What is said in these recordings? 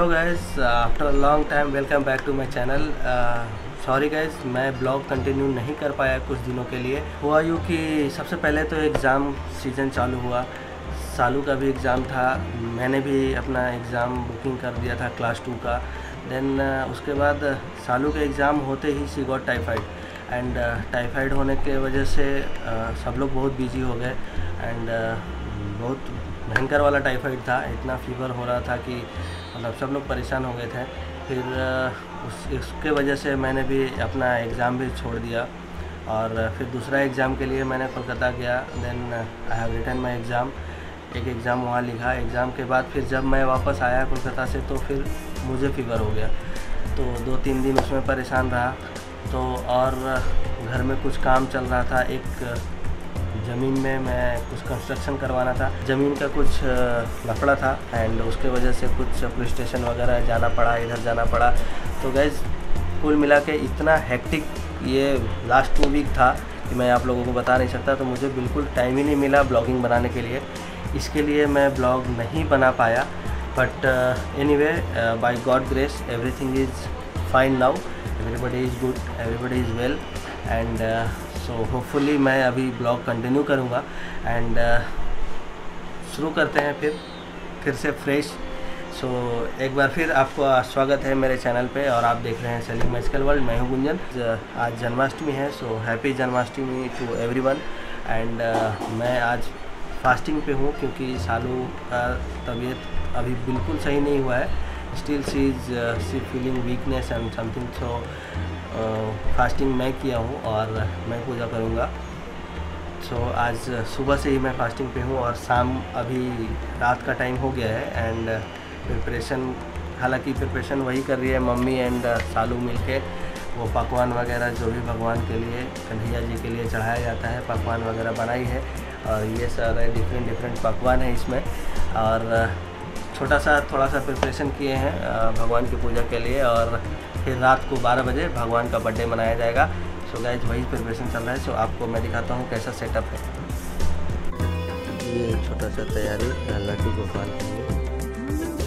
Hello guys, after a long time welcome back to my channel. Sorry guys, मैं blog continue नहीं कर पाया कुछ दिनों के लिए। हुआ यूँ कि सबसे पहले तो एग्ज़ाम सीज़न चालू हुआ, सालू का भी एग्ज़ाम था, मैंने भी अपना एग्ज़ाम बुकिंग कर दिया था क्लास 2 का। देन उसके बाद सालू के एग्ज़ाम होते ही she got typhoid and typhoid होने के वजह से सब लोग बहुत बिजी हो गए एंड बहुत भयंकर वाला टाइफाइड था। इतना फीवर हो रहा था कि मतलब सब लोग परेशान हो गए थे। फिर उसके वजह से मैंने भी अपना एग्ज़ाम भी छोड़ दिया और फिर दूसरा एग्ज़ाम के लिए मैंने कोलकाता गया। Then I have written my exam, एक एग्ज़ाम वहाँ लिखा। एग्ज़ाम के बाद फिर जब मैं वापस आया कोलकाता से तो फिर मुझे फ़ीवर हो गया, तो 2-3 दिन उसमें परेशान रहा। तो और घर में कुछ काम चल रहा था, एक ज़मीन में मैं कुछ कंस्ट्रक्शन करवाना था, ज़मीन का कुछ लफड़ा था एंड उसके वजह से कुछ पुलिस स्टेशन वगैरह जाना पड़ा, इधर जाना पड़ा। तो गाइस कुल मिला के इतना हेक्टिक ये लास्ट 2 वीक था कि मैं आप लोगों को बता नहीं सकता। तो मुझे बिल्कुल टाइम ही नहीं मिला ब्लॉगिंग बनाने के लिए, इसके लिए मैं ब्लॉग नहीं बना पाया। But anyway, by God grace everything is fine now, everybody is good, everybody is well and so hopefully मैं अभी ब्लॉग कंटिन्यू करूँगा एंड शुरू करते हैं फिर से फ्रेश। सो एक बार फिर आपका स्वागत है मेरे चैनल पे और आप देख रहे हैं सेलिंग मैजिकल वर्ल्ड। मैं हूँ गुंजन। आज जन्माष्टमी है, so happy Janmashtami to everyone and मैं आज फास्टिंग पे हूँ क्योंकि सालू का तबीयत अभी बिल्कुल सही नहीं हुआ है। Still she feeling weakness and something, so fasting मैं किया हूँ और मैं पूजा करूँगा। सो आज सुबह से ही मैं फास्टिंग पे हूँ और शाम अभी रात का टाइम हो गया है एंड हालांकि प्रिपरेशन वही कर रही है मम्मी एंड सालू मिलके। वो पकवान वगैरह जो भी भगवान के लिए, कन्हैया जी के लिए चढ़ाया जाता है, पकवान वगैरह बनाई है और ये सारे डिफरेंट पकवान है इसमें। और थोड़ा सा प्रिपरेशन किए हैं भगवान की पूजा के लिए और फिर रात को 12 बजे भगवान का बर्थडे मनाया जाएगा। सो गाइज वही प्रिपरेशन चल रहा है। सो आपको मैं दिखाता हूँ कैसा सेटअप है। ये छोटा सा तैयारी लड्डू गोपाल के लिए,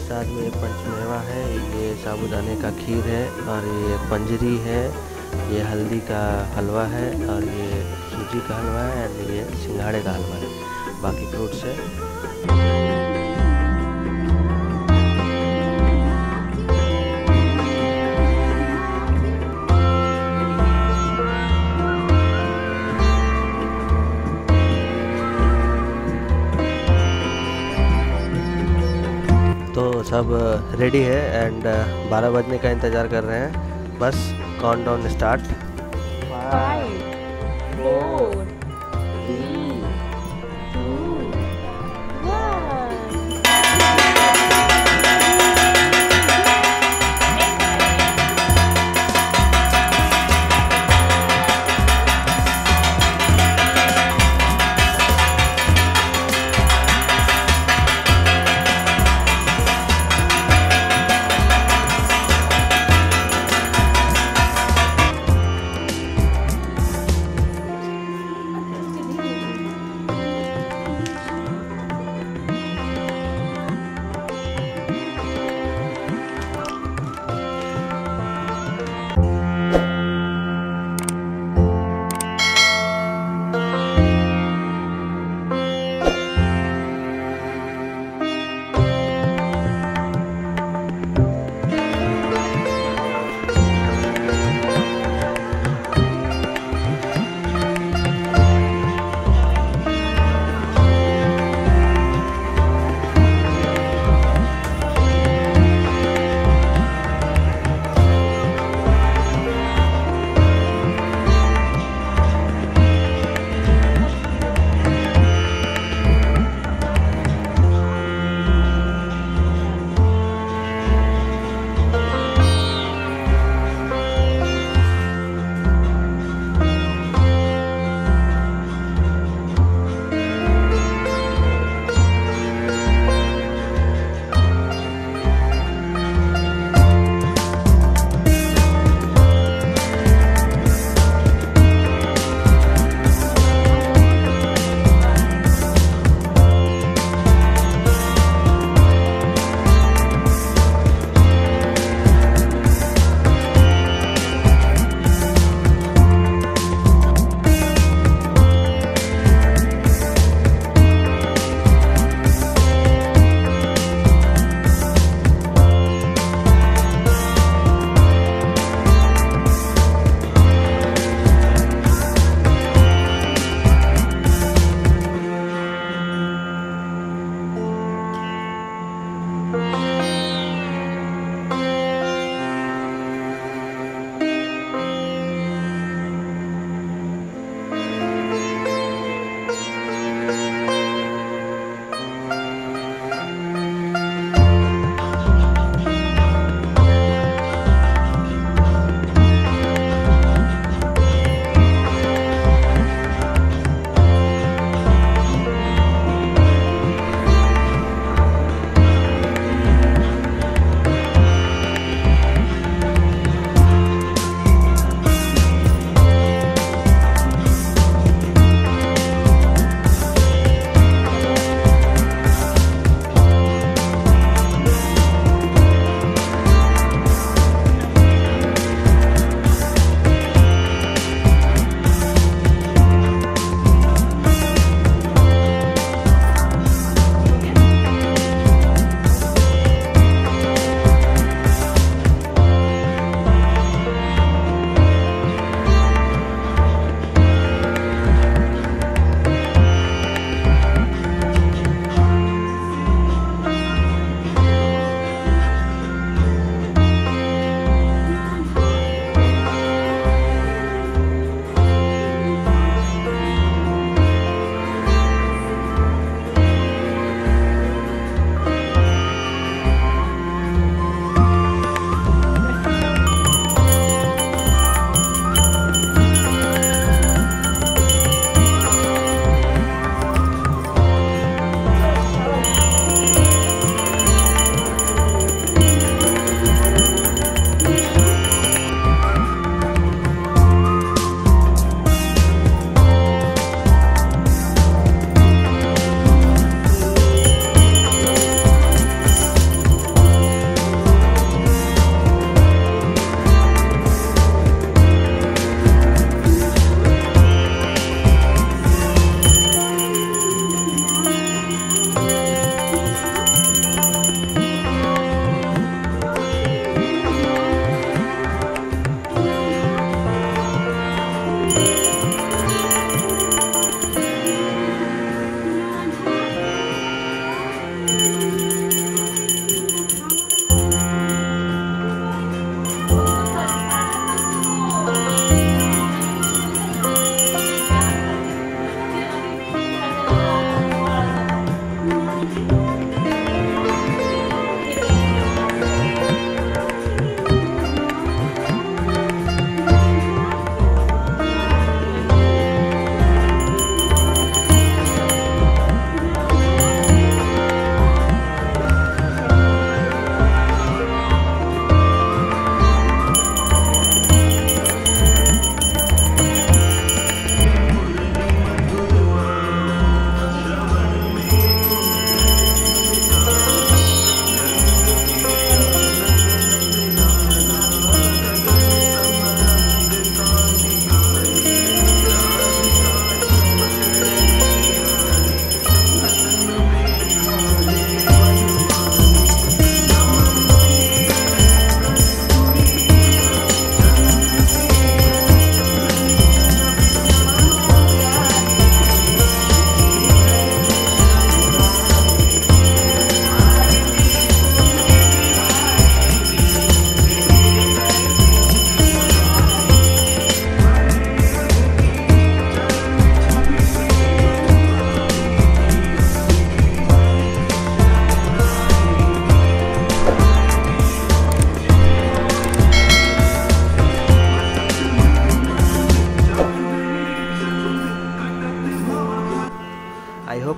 साथ में पंचमेवा है, ये साबूदाने का खीर है और ये पंजरी है, ये हल्दी का हलवा है और ये सूजी का हलवा है और ये सिंघाड़े का हलवा है, बाकी फ्रूट्स है। सब रेडी है एंड 12 बजने का इंतज़ार कर रहे हैं। बस काउंटडाउन स्टार्ट। 5, 4, 3, 2, 1.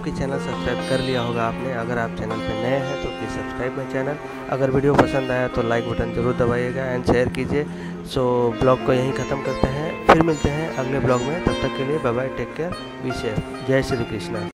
जबकि चैनल सब्सक्राइब कर लिया होगा आपने। अगर आप चैनल पर नए हैं तो प्लीज़ सब्सक्राइब माई चैनल। अगर वीडियो पसंद आया तो लाइक बटन ज़रूर दबाइएगा एंड शेयर कीजिए। सो ब्लॉग को यहीं ख़त्म करते हैं, फिर मिलते हैं अगले ब्लॉग में। तब तक के लिए bye bye, take care, be safe, जय श्री कृष्णा।